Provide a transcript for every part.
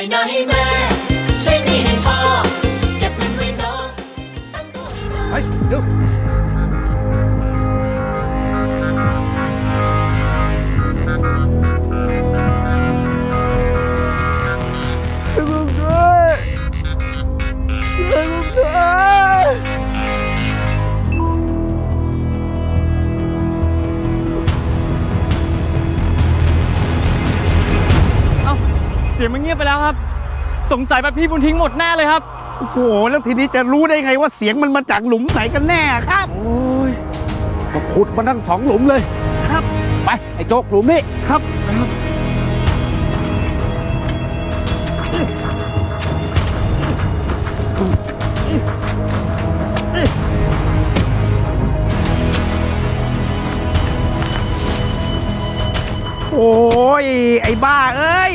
ช่วยหน่อยให้แม่ช่วยนี่ให้พ่อเก็บมันไว้น้องตั้งตัวให้น้องเฮ้ยดูเสียงมันเงียบไปแล้วครับสงสัยแบบพี่บุญทิ้งหมดแน่เลยครับโอ้โหแล้วทีนี้จะรู้ได้ไงว่าเสียงมันมาจากหลุมไหนกันแน่ครับโอ้ยก็ขุดมาทั้งสองหลุมเลยครับไปไอ้โจ๊กหลุมนี่ครับโอ้ยไอ้บ้าเอ้ย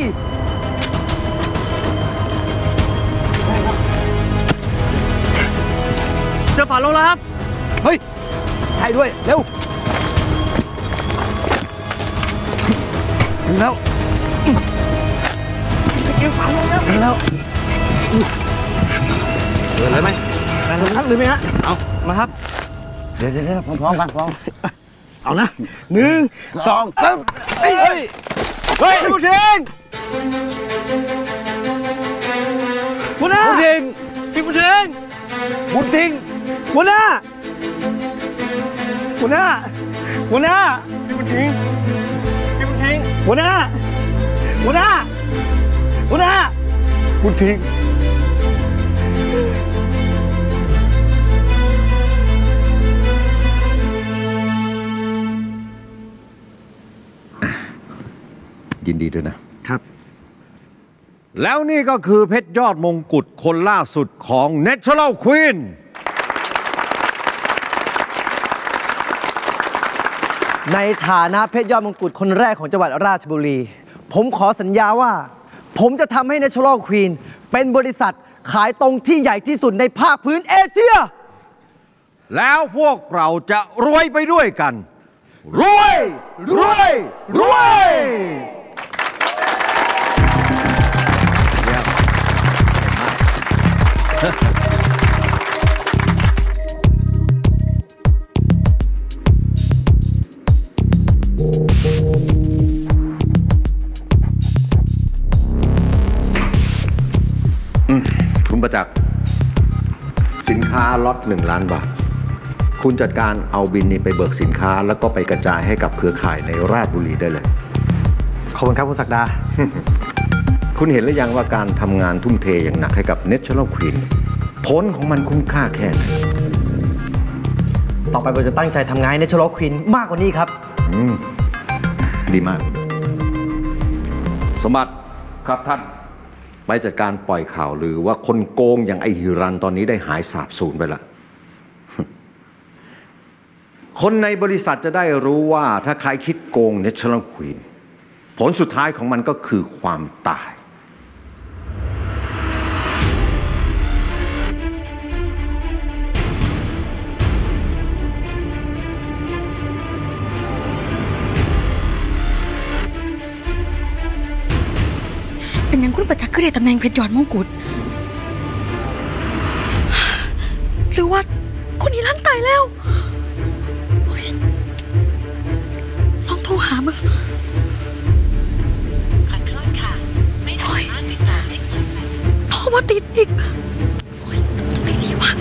จะฝาลงแล้วครับเฮ้ยใช่ด้วยเร็วถึงแล้วเกี่ยวฝาลงแล้วถึงแล้วเดินเลยไหมเดินครับหรือไม่ฮะเอามาครับเดี๋ยวพร้อมกันพร้อมเอานะหนึ่งสองสามเฮ้ยเฮ้ยผู้ชิงผู้น่าผู้ชิงพี่ผู้ชิงบุญทิ้งหัวหน้าหัวหน้าหัวหน้าพี่บุญทิ้งพี่บุญทิ้งหัวหน้าหัวหน้าหัวหน้าบุญทิ้งยินดีด้วยนะครับแล้วนี่ก็คือเพชรยอดมงกุฎคนล่าสุดของ Natural Queen ในฐานะเพชรยอดมงกุฎคนแรกของจังหวัดราชบุรีผมขอสัญญาว่าผมจะทำให้ Natural Queen เป็นบริษัทขายตรงที่ใหญ่ที่สุดในภาคพื้นเอเชียแล้วพวกเราจะรวยไปด้วยกันรวยรวยรวยคุณประจักษ์สินค้าล็อต1 ล้านบาทคุณจัดการเอาบินนี้ไปเบิกสินค้าแล้วก็ไปกระจายให้กับเครือข่ายในราชบุรีได้เลยขอบคุณครับคุณศักดา คุณเห็นหรือยังว่าการทำงานทุ่มเทอย่างหนักให้กับ Natural Queen ผลของมันคุ้มค่าแค่ไหนต่อไปเราจะตั้งใจทำงานให้ Natural Queen มากกว่านี้ครับดีมากสมบัติครับท่านไปจัดการปล่อยข่าวหรือว่าคนโกงอย่างไอฮิรันตอนนี้ได้หายสาบสูญไปละคนในบริษัทจะได้รู้ว่าถ้าใครคิดโกง Natural Queen ผลสุดท้ายของมันก็คือความตายเป็นยังคุณประจักษ์ก็ได้ตำแหน่งเพชรยอดมงกุฎหรือว่าคนนี้ล้านตายแล้วลองโทรหามึงขอโทษค่ะไม่สามารถติดต่อได้โทรมาติดอีกจะไปดีวะ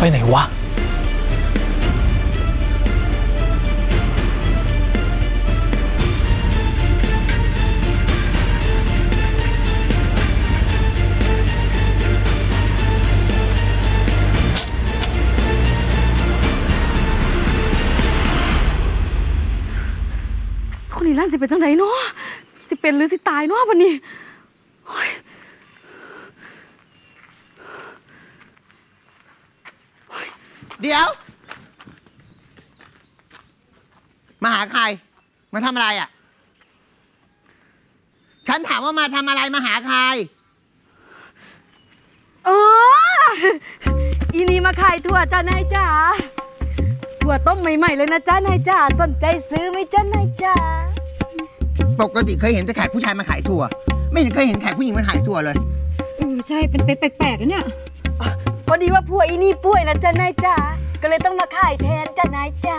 ไปไหนวะคนนี้ล่านสิเป็นจังไดเนาะสิเป็นหรือสิตายเนาะวันนี้ เดี๋ยวมาหาใครมาทำอะไรอ่ะฉันถามว่ามาทำอะไรมาหาใครอ๋ออีนี่มาขายถั่วจ้านายจ๋าถั่วต้มใหม่ๆเลยนะจ้านายจ๋าสนใจซื้อไหมจ้านายจ๋าปกติเคยเห็นแต่ขายผู้ชายมาขายถั่วไม่เคยเห็นขายผู้หญิงมาขายถั่วเลยเออใช่เป็นไปแปลกๆนะเนี่ยพอดีว่าผัวอีนี่ป่วยนะจ้านายจ๋าก็เลยต้องมาขายแทนจ้านายจ๋า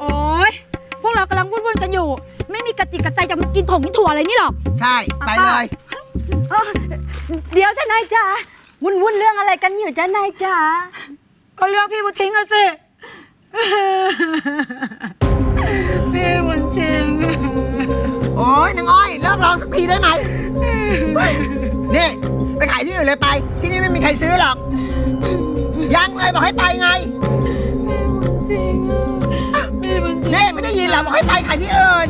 โอ๊ยพวกเรากำลังวุ่นๆกันอยู่ไม่มีกระติกกระใจจะมากินถงกินถั่วอะไรนี่หรอกใช่ไปเลยเดี๋ยวจ้านายจ๋าวุ่นเรื่องอะไรกันอยู่จ้านายจ๋าก็เรื่องพี่บุญทิ้งอะสิพี่บุญทิ้งโอ๊ยนางอ้อยเลิกร้องสักทีได้ไหมนี่ไปขายที่อื่นเลยไปที่นี่ไม่มีใครซื้อหรอกยังเลยบอกให้ไปไงนี่ไม่ได้ยินหรอบอกให้ไปขายที่อื่น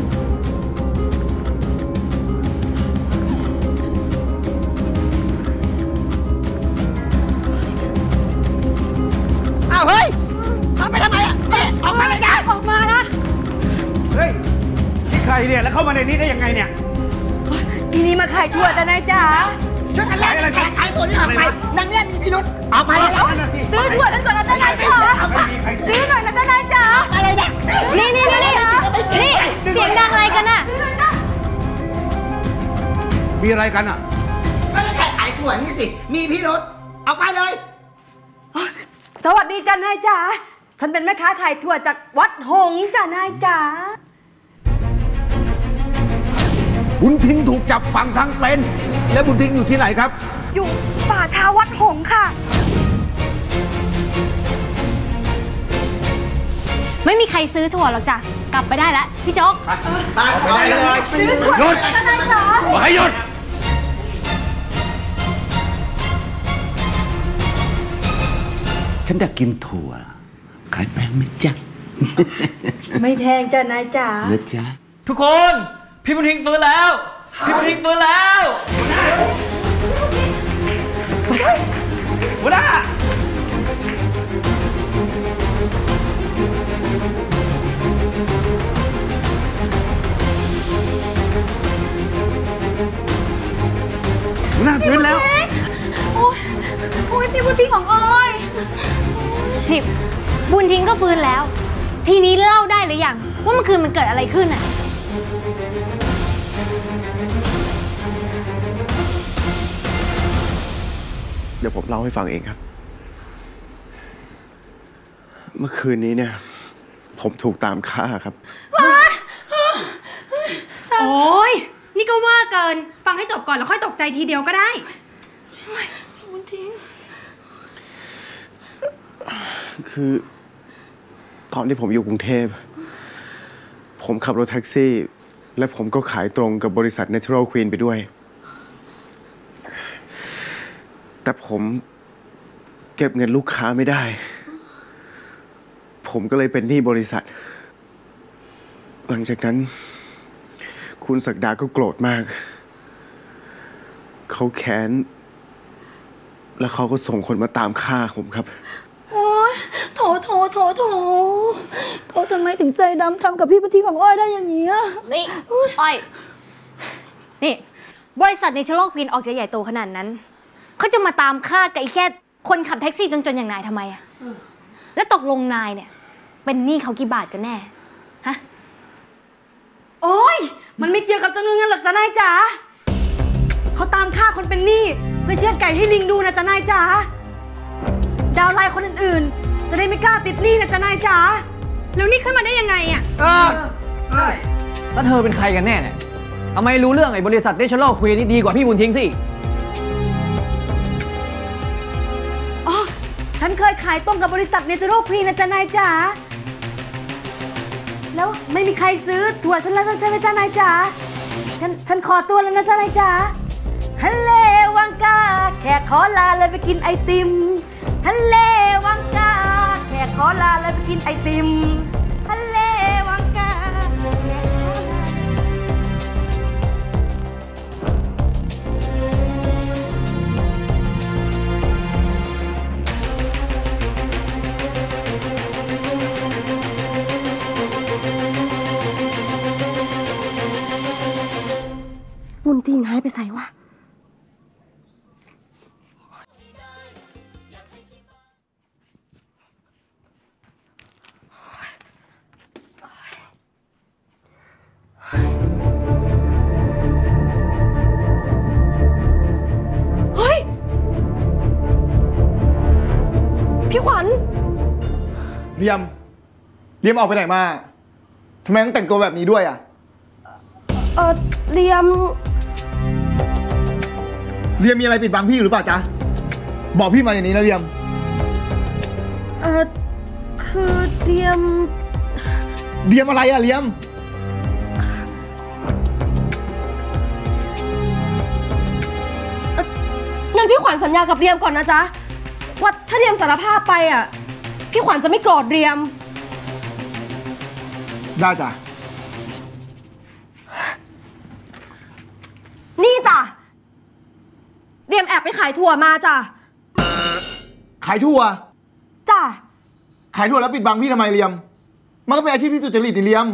อ้าวเฮ้ยทำไปทำไมอ่ะออกมาเลยนะออกมานะเฮ้ยนี่ใครเนี่ยแล้วเข้ามาในนี้ได้ยังไงเนี่ยทีนี้มาขายถั่วแต่นายจ๋าช่วยกันแลกอะไรกันขายถั่วนี่ออกไปนางเนี่ยมีพิรุธออกมาแล้วซื้อถั่วนั่นก่อนนะเจ้านายจ๋าซื้อหน่อยนะเจ้านายจ๋าอะไรเนี่ยนี่เสียงดังอะไรกันน่ะมีอะไรกันอ่ะก็จะขายถั่วนี่สิมีพิรุธออกไปเลยสวัสดีจ้านายจ๋าฉันเป็นแม่ค้าขายถั่วจากวัดหงส์จ้านายจ๋าบุญทิ้งถูกจับฝังทั้งเป็นและบุญทิ้งอยู่ที่ไหนครับอยู่ป่าชาวัดหงส์ค่ะไม่มีใครซื้อถั่วหรอกจ้ะกลับไปได้แล้วพี่โจ๊กไปเลยหยุดจ้านายจ๋าให้หยุดฉันอยากกินถั่วขายแพงไหมจ๊ะไม่แพงจ้ะนายจ๋านะจ๊ะทุกคนพี่บุญทิ้งฟื้นแล้วพี่บุญทิ้งฟื้นแล้วหัวหน้าฟื้นแล้วโอ้ยพี่บุญทิ้งของอ้อยนี่บุญทิ้งก็ฟื้นแล้วทีนี้เล่าได้หรือยังว่าเมื่อคืนมันเกิดอะไรขึ้นอ่ะเดี๋ยวผมเล่าให้ฟังเองครับเมื่อคืนนี้เนี่ยผมถูกตามฆ่าครับโอ้ยนี่ก็ว่าเกินฟังให้จบก่อนแล้วค่อยตกใจทีเดียวก็ได้บุญทิ้งคือตอนที่ผมอยู่กรุงเทพผมขับรถแท็กซี่และผมก็ขายตรงกับบริษัท Natural Queen ไปด้วยแต่ผมเก็บเงินลูกค้าไม่ได้ผมก็เลยเป็นหนี้บริษัทหลังจากนั้นคุณศักดาก็โกรธมากเขาแค้นแล้วเขาก็ส่งคนมาตามฆ่าผมครับโถเขาทำไมถึงใจดำทำกับพี่บุญทิ้งของอ้อยได้อย่างนี้นี่อ้อยนี่บริษัทในชลอกวินออกจะใหญ่โตขนาดนั้นเขาจะมาตามฆ่ากับอีแค่คนขับแท็กซี่จนอย่างนายทำไมอะแล้วตกลงนายเนี่ยเป็นหนี้เขากี่บาทกันแน่ฮะโอ้ยมันไม่เกี่ยวกับจำนวนเงินหรอกจ้านายจ๋าเขาตามฆ่าคนเป็นหนี้เพื่อเชือดไก่ให้ลิงดูนะจ้านายจ๋าดาวไลน์คนอื่นจะได้ไม่กล้าติดหนี้นะจ้านายจ๋าแล้วนี่ขึ้นมาได้ยังไงอ่ะใช่แล้วเธอเป็นใครกันแน่เนี่ยทำไมรู้เรื่องไอ้บริษัทเนชั่นแนลควีนนี่ดีกว่าพี่บุญทิ้งสิอ๋อฉันเคยขายตรงกับบริษัทเนชั่นแนลควีนนะจ้านายจ๋าแล้วไม่มีใครซื้อถั่วฉันแล้วใช่ไหมจ้านายจ๋าฉันขอตัวแล้วนะจ้านายจ๋าฮัลโหลวังกาแขกขอลาเลยไปกินไอติมฮัลโหลวังกาแขกขอลาเลยไปกินไอติมฮัลโหลวังกา เรียมออกไปไหนมาทำไมต้องแต่งตัวแบบนี้ด้วยอ่ะเรียมมีอะไรปิดบังพี่หรือเปล่าจ๊ะบอกพี่มาอย่างนี้นะเรียมคือเรียมอะไรอะเรียมงั้นพี่ขวัญสัญญากับเรียมก่อนนะจ๊ะว่าถ้าเรียมสารภาพไปอ่ะพี่ขวัญจะไม่โกรธเรียมได้จ้ะนี่จ้ะเรียมแอบไปขายถั่วมาจ้ะขายถั่วจ้ะขายถั่วแล้วปิดบังพี่ทำไมเรียมมันก็เป็นอาชีพที่สุจริตเรียม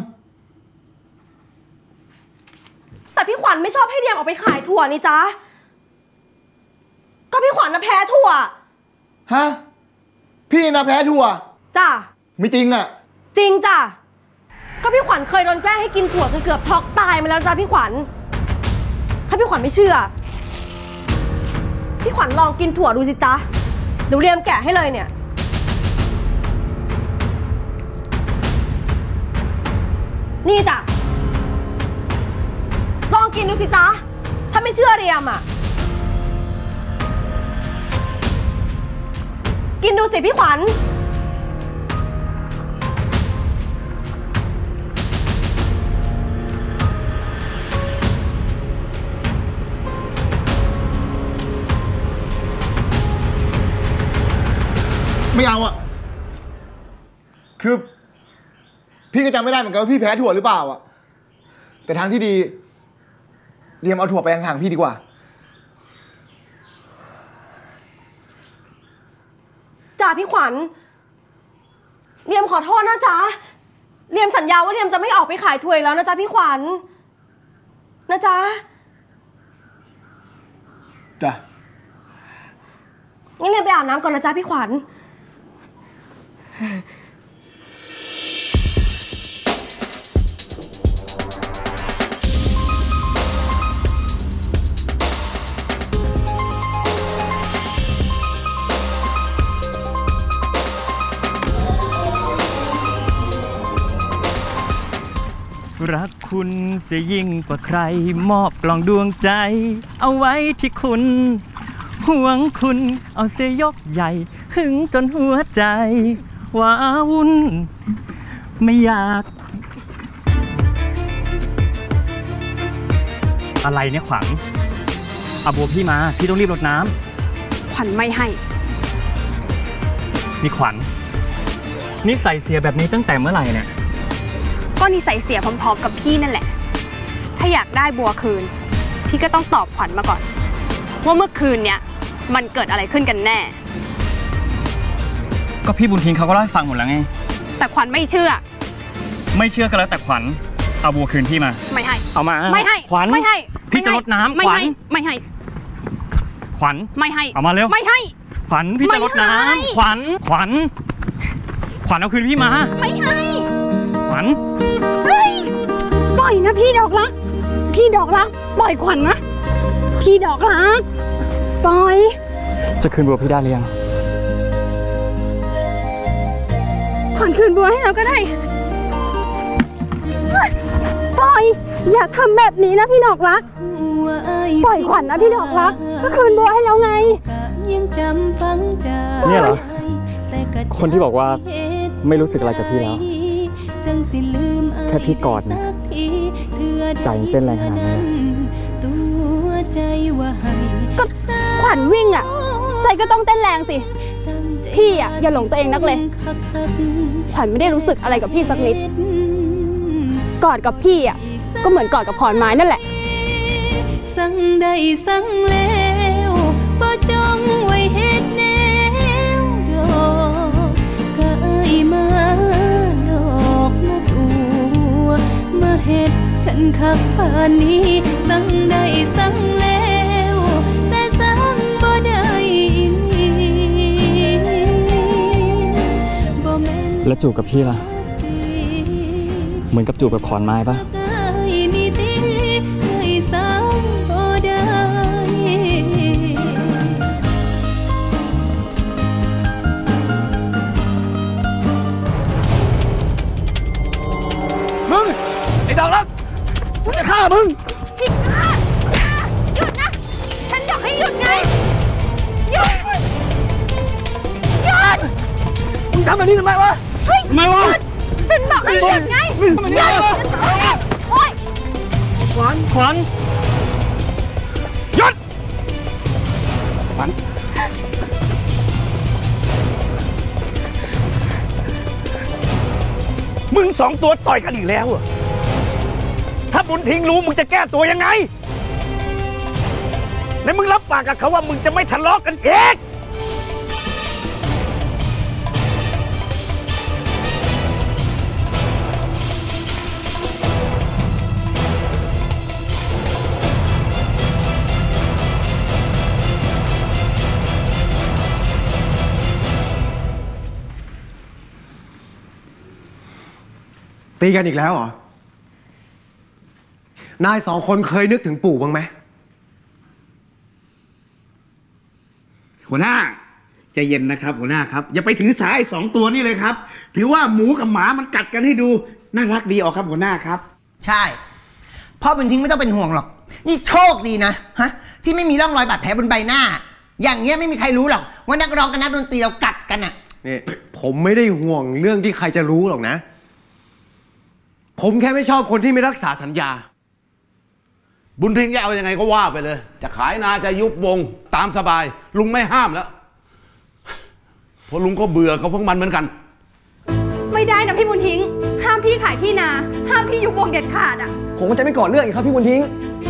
แต่พี่ขวัญไม่ชอบให้เรียมออกไปขายถั่วนี่จ้ะก็พี่ขวัญนะแพ้ถั่วฮะพี่นะแพ้ถั่วจ้ะไม่จริงอ่ะจริงจ้ะก็พี่ขวัญเคยโดนแกล้งให้กินถั่วจนเกือบช็อกตายมาแล้วจ้ะพี่ขวัญถ้าพี่ขวัญไม่เชื่อพี่ขวัญลองกินถั่วดูสิจ๊ะเดี๋ยวเรียมแกะให้เลยเนี่ยนี่จ้ะลองกินดูสิจ๊ะถ้าไม่เชื่อเรียมอ่ะกินดูสิพี่ขวัญไม่เอาอ่ะคือพี่ก็จำไม่ได้เหมือนกันว่าพี่แพ้ถั่วหรือเปล่าอ่ะแต่ทางที่ดีเรียมเอาถั่วไปห่างๆพี่ดีกว่าจ้าพี่ขวัญเรียมขอโทษนะจ๊ะเรียมสัญญาว่าเรียมจะไม่ออกไปขายถั่วแล้วนะจ๊ะพี่ขวัญนะจ๊ะจ้ะงั้นเรียมไปอาบน้ำก่อนนะจ๊ะพี่ขวัญรักคุณเสียยิ่งกว่าใครมอบกล่องดวงใจเอาไว้ที่คุณห่วงคุณเอาเสียยกใหญ่หึงจนหัวใจว้าวุ่นไม่อยากอะไรเนี่ยขวัญเอาบัวพี่มาพี่ต้องรีบรดน้ำขวัญไม่ให้นี่ขวัญนิสัยเสียแบบนี้ตั้งแต่เมื่อไหร่เนี่ยก็นิสัยเสียพร้อมๆกับพี่นั่นแหละถ้าอยากได้บัวคืนพี่ก็ต้องตอบขวัญมาก่อนว่าเมื่อคืนเนี้ยมันเกิดอะไรขึ้นกันแน่ก็พี่บุญทิ้งเขาก็เล่าให้ฟังหมดแล้วไงแต่ขวัญไม่เชื่อก็แล้วแต่ขวัญเอาบัวคืนพี่มาไม่ให้เอามาไม่ให้ขวัญไม่ให้พี่จะลดน้ำขวัญไม่ให้ขวัญไม่ให้เอามาเร็วไม่ให้ขวัญพี่จะลดน้ำขวัญเอาคืนพี่มาไม่ให้ขวัญปล่อยนะพี่ดอกรักปล่อยขวัญนะพี่ดอกรักปล่อยจะคืนบัวพี่ได้หรือยังขวัญคืนบัวให้เราก็ได้ปล่อยอย่าทำแบบนี้นะพี่ดอกรักปล่อยขวัญนะพี่ดอกรักก็คืนบัวให้เราไงเนี่ยเหรอคนที่บอกว่าไม่รู้สึกอะไรกับพี่แล้วแค่พี่กอดนะใจเต้นแรงขนาดนี้ก็ขวัญวิ่งอ่ะใจก็ต้องเต้นแรงสิพี่อ่ะอย่าหลงตัวเองนักเลยขวัญไม่ได้รู้สึกอะไรกับพี่สักนิดกอดกับพี่อ่ะก็เหมือนกอดกับขอนไม้นั่นแหละสั่งใดสั่งแล้วบ่จงไว้เฮ็ดแนวเด้อก็เอ้ยมาดอกมาถูมาเฮ็ดกันคักปานนี้สั่งใดสั่งแล้วแต่สั่งบ่ได้แล้วจูบกับพี่ล่ะเหมือนกับจูบกับขอนไม้ปะ ทำแบบนี้ทำไมวะทำไมวะฉันบอกให้หยุดไงหยุดโอ๊ยขวัญหยุดขวัญมึงสองตัวต่อยกันอีกแล้วอะถ้าบุญทิ้งรู้มึงจะแก้ตัวยังไงแล้วมึงรับปากกับเขาว่ามึงจะไม่ทะเลาะกันเองตีกันอีกแล้วเหรอนายสองคนเคยนึกถึงปู่บ้างไหมหัวหน้าใจเย็นนะครับหัวหน้าครับอย่าไปถือสาไอ้สองตัวนี่เลยครับถือว่าหมูกับหมามันกัดกันให้ดูน่ารักดีออกครับหัวหน้าครับใช่พ่อบุญทิ้งไม่ต้องเป็นห่วงหรอกนี่โชคดีนะฮะที่ไม่มีร่องรอยบาดแผลบนใบหน้าอย่างเงี้ยไม่มีใครรู้หรอกว่านักร้องกับนักดนตรีเรากัดกันอ่ะนี่ผมไม่ได้ห่วงเรื่องที่ใครจะรู้หรอกนะผมแค่ไม่ชอบคนที่ไม่รักษาสัญญาบุญทิ้งจะเอายังไงก็ว่าไปเลยจะขายนาจะยุบวงตามสบายลุงไม่ห้ามแล้วเพราะลุงก็เบื่อกับพวกมันเหมือนกันไม่ได้นะพี่บุญทิ้งห้ามพี่ขายที่นาห้ามพี่ยุบวงเด็ดขาดอ่ะผมจะไม่ก่อเรื่องอีกครับพี่บุญทิ้ง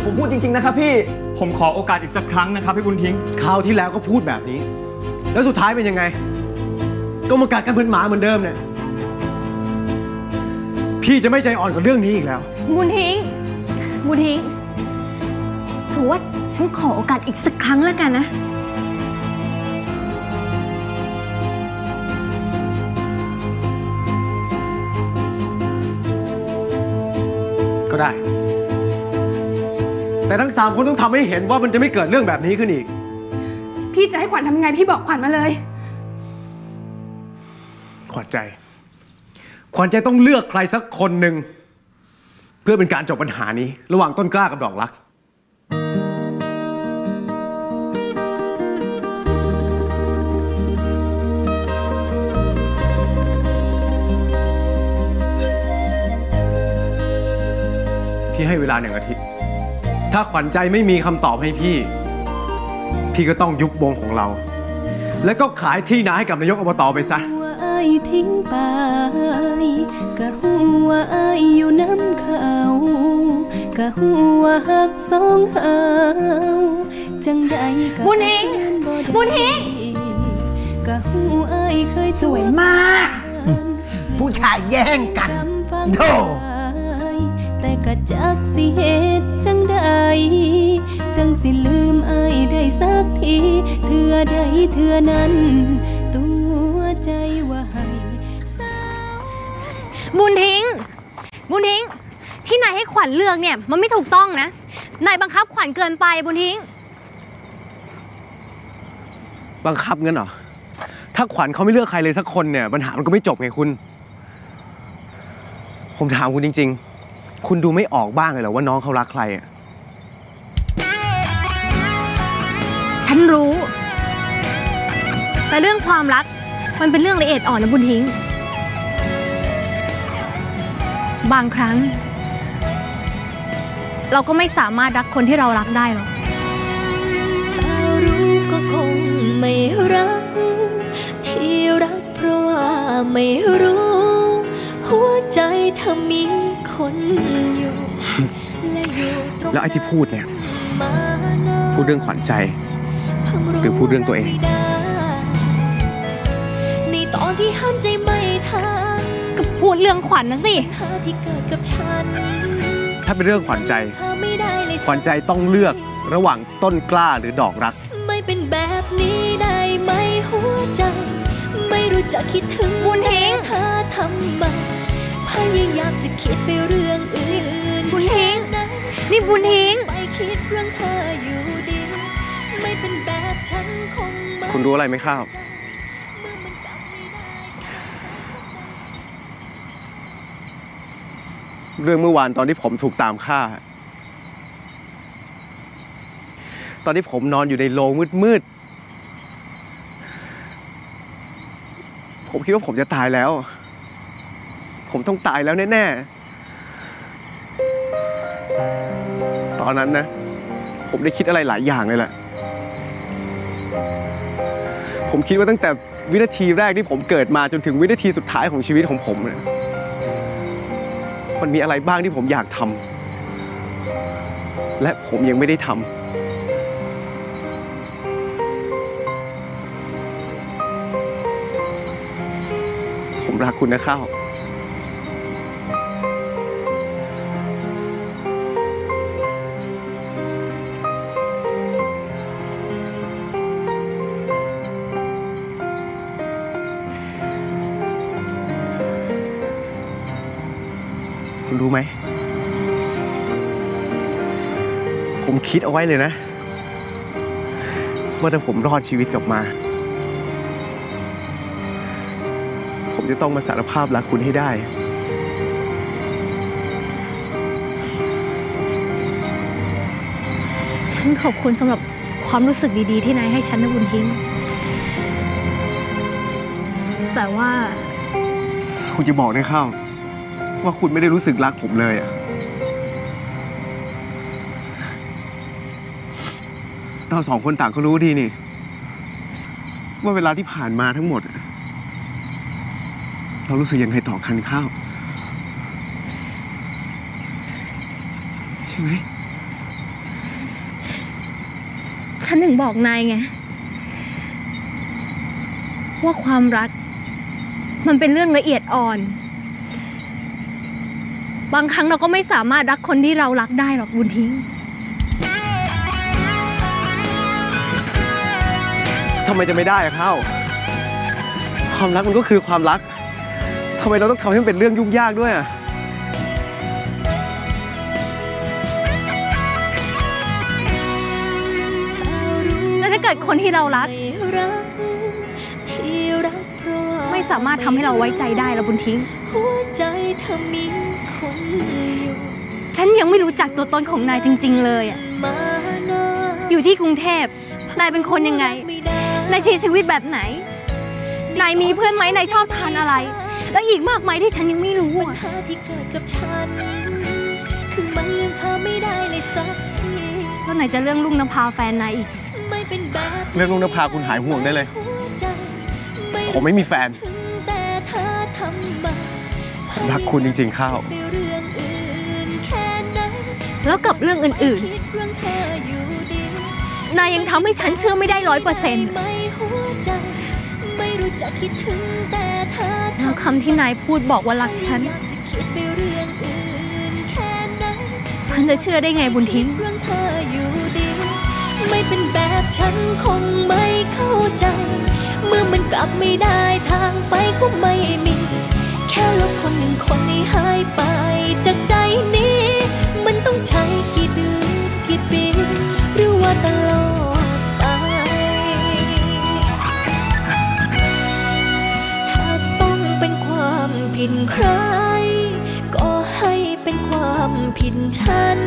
ผมพูดจริงๆนะครับพี่ผมขอโอกาสอีกสักครั้งนะครับพี่บุญทิ้งคราวที่แล้วก็พูดแบบนี้แล้วสุดท้ายเป็นยังไงก็มากัดกันเหมือนหมาเหมือนเดิมเนี่ยพี่จะไม่ใจอ่อนกับเรื่องนี้อีกแล้วบุญทิ้งถือว่าฉันขอโอกาสอีกสักครั้งแล้วกันนะก็ได้แต่ทั้งสามคนต้องทำให้เห็นว่ามันจะไม่เกิดเรื่องแบบนี้ขึ้นอีกพี่จะให้ขวัญทำยังไงพี่บอกขวัญมาเลยขวัญใจต้องเลือกใครสักคนหนึ่งเพื่อเป็นการจบปัญหานี้ระหว่างต้นกล้ากับดอกรักพี่ให้เวลา1 อาทิตย์ถ้าขวัญใจไม่มีคำตอบให้พี่ก็ต้องยุบวงของเราแล้วก็ขายที่นาให้กับนายกอบตไปซะทิ้งไปกะหัวอายอยู่น้ำเขากะหัวหักสองเฮาจังได้กับบุญทิ้งกะหัวอายเคยสวยมากผู้ชายแย่งกันโธ่แต่กะจักสิเหตุจังได้จังสิลืมอายได้สักทีเถื่อใดเถื่อนั้นบุญทิ้งที่นายให้ขวัญเลือกเนี่ยมันไม่ถูกต้องนะนายบังคับขวัญเกินไปบุญทิ้งบังคับงั้นเหรอถ้าขวัญเขาไม่เลือกใครเลยสักคนเนี่ยปัญหามันก็ไม่จบไงคุณผมถามคุณจริงๆคุณดูไม่ออกบ้างเลยเหรอว่าน้องเขารักใครอ่ะฉันรู้แต่เรื่องความรักมันเป็นเรื่องละเอียดอ่อนนะบุญทิ้งบางครั้งเราก็ไม่สามารถรักคนที่เรารักได้หรอกถ้ารู้ก็คงไม่รักที่รักเพราะว่าไม่รู้หัวใจเธอมีคนอยู่และอยู่ตรงนั้นแล้วไอ้ที่พูดเนี่ยพูดเรื่องขวัญใจหรือพูดเรื่องตัวเองในตอนที่ห้ามใจไม่ทันพูดเรื่องขวัญนะสิถ้าเป็นเรื่องขวัญใจต้องเลือกระหว่างต้นกล้าหรือดอกรักไม่เป็นแบบนี้ได้ไหมหัวใจไม่รู้จะคิดถึงบุญทิ้งเธอทำไมพยายามจะคิดไปเรื่องอื่นบุญทิ้งนี่บุญทิ้งไปคิดเรื่องเธออยู่ดีไม่เป็นแบบฉันคงคุณรู้อะไรไหมครับเรื่องเมื่อวานตอนที่ผมถูกตามฆ่าตอนที่ผมนอนอยู่ในโรงมืดๆผ ผมคิดว่าผมจะตายแล้วผมต้องตายแล้วแน่ๆตอนนั้นนะผมได้คิดอะไรหลายอย่างเลยแหละผมคิดว่าตั้งแต่วินาทีแรกที่ผมเกิดมาจนถึงวินาทีสุดท้ายของชีวิตของผมเนี่ยมันมีอะไรบ้างที่ผมอยากทำและผมยังไม่ได้ทำรักคุณนะข้าวคุณรู้ไหมผมคิดเอาไว้เลยนะว่าถ้าผมรอดชีวิตกลับมาผมจะต้องมาสารภาพรักคุณให้ได้ฉันขอบคุณสำหรับความรู้สึกดีๆที่นายให้ฉันนะบุญทิ้งแต่ว่าคุณจะบอกได้ข้าวว่าคุณไม่ได้รู้สึกรักผมเลยอะเราสองคนต่างก็รู้ดีนี่ว่าเวลาที่ผ่านมาทั้งหมดเรารู้สึกยังไงต่อคันข้าวใช่ไหมฉันถึงบอกนายไงว่าความรักมันเป็นเรื่องละเอียดอ่อนบางครั้งเราก็ไม่สามารถรักคนที่เรารักได้หรอกบุญทิ้งทำไมจะไม่ได้อะข้าวความรักมันก็คือความรักทำไมเราต้องทำให้มันเป็นเรื่องยุ่งยากด้วยอ่ะแล้วถ้าเกิดคนที่เรารักไม่สามารถทำให้เราไว้ใจได้แล้วบุญทิ้งฉันยังไม่รู้จักตัวตนของนายจริงๆเลยอ่ะอยู่ที่กรุงเทพนายเป็นคนยังไงนายใช้ชีวิตแบบไหนนายมีเพื่อนไหมนายชอบทานอะไรแล้วอีกมากมายที่ฉันยังไม่รู้ปัญหาที่เกิดกับฉันคือมันยังทำไม่ได้เลยสักทีแล้วไหนจะเรื่องลุงนภาแฟนนายอีกไม่เป็นแบบเรื่องลุงนภาคุณหายห่วงได้เลยผมไม่มีแฟนผมรักคุณจริงๆข้าวแล้วกับเรื่องอื่นๆนายยังทำให้ฉันเชื่อไม่ได้100%แล้วคำที่นายพูดบอกว่ารักฉันฉันจะเชื่อได้ไงบุญทิ้งไม่เป็นแบบฉันคงไม่เข้าใจเมื่อมันกลับไม่ได้ทางไปก็ไม่มีแค่ลบคนหนึ่งคนให้หายไปจากใจนี้มันต้องใช้กี่เดือนกี่ปีหรือว่าตลอดผิดใครก็ให้เป็นความผิดฉัน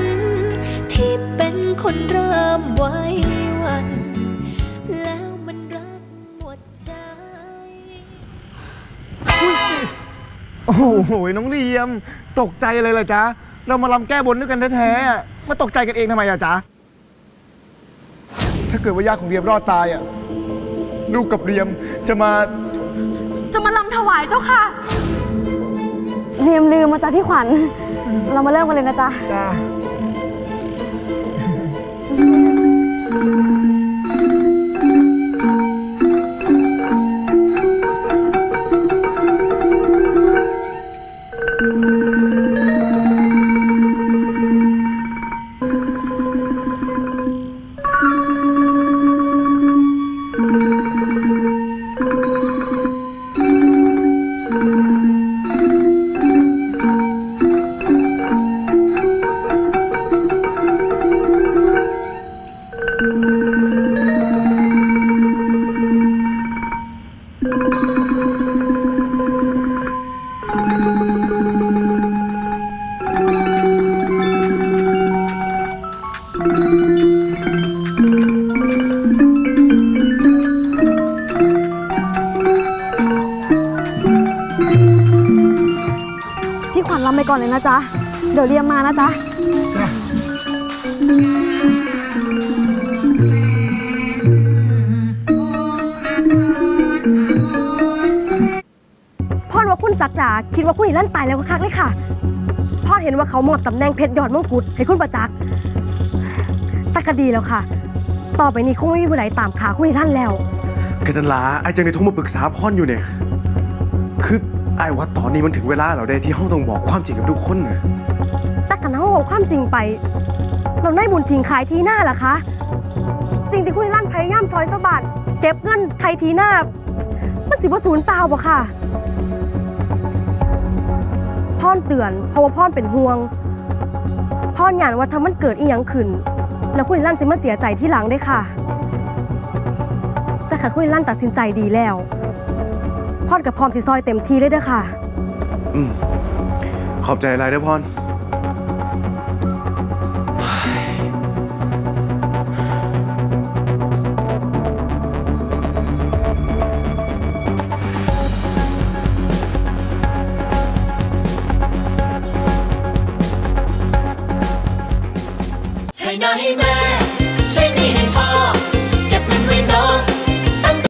ที่เป็นคนเริ่มไว้วันแล้วมันรักหมดใจโอ้โหน้องเรียมตกใจอะไรล่ะจ๊ะเรามาลำแก้บนด้วยกันแท้ๆมาตกใจกันเองทำไมอะจ๊ะถ้าเกิดว่าญาติของเรียมรอดตายอะลูกกับเรียมจะมาลำถวายเจ้าค่ะเรียมลืมมาจ้ะพี่ขวัญเรามาเริ่มกันเลยนะจ๊ะ ก่อนเลยนะจ๊ะเดี๋ยวเรียมมานะจ๊ะพ่อว่าคุณจักจ๋าคิดว่าคุณอีลั่นตายแล้วก็คักเลยค่ะพ่อเห็นว่าเขามอบตำแหน่งเพชรยอดมงกุฎให้คุณประจักษ์ตะกะดีแล้วค่ะต่อไปนี้คงไม่มีผู้ใดตามขาคุณอีลั่นแล้วกนันลาไอ้จังในทุ่งมาปรึกษาพ่อนอยู่เนี่ยคือไอ้ว่าตอนนี้มันถึงเวลาเราได้ที่ห้องต้องบอกความจริงกับทุกคนนะแต่กันนะบอกความจริงไปเราได้บุญทิ้งขายทีหน้าหรอคะสิ่งที่คุณอีลั่นพยายามซอยสะบัดเก็บเงินไทยทีหน้ามันสิบว่าศูนย์เปล่าบ่ค่ะพ่อนเตือนเพราะว่าพ่อนเป็นห่วงพ่อนหยั่นว่าถ้ามันเกิดอีหยังขึ้นแล้วคุณอีลั่นจะมาเสียใจที่หลังได้ค่ะแต่ค่ะคุณอีลั่นตัดสินใจดีแล้วพ่อนกับพร้อมสีซอยเต็มทีเลยเด้อค่ะขอบใจอะไรเด้อพ่อนไทยนาให้แม่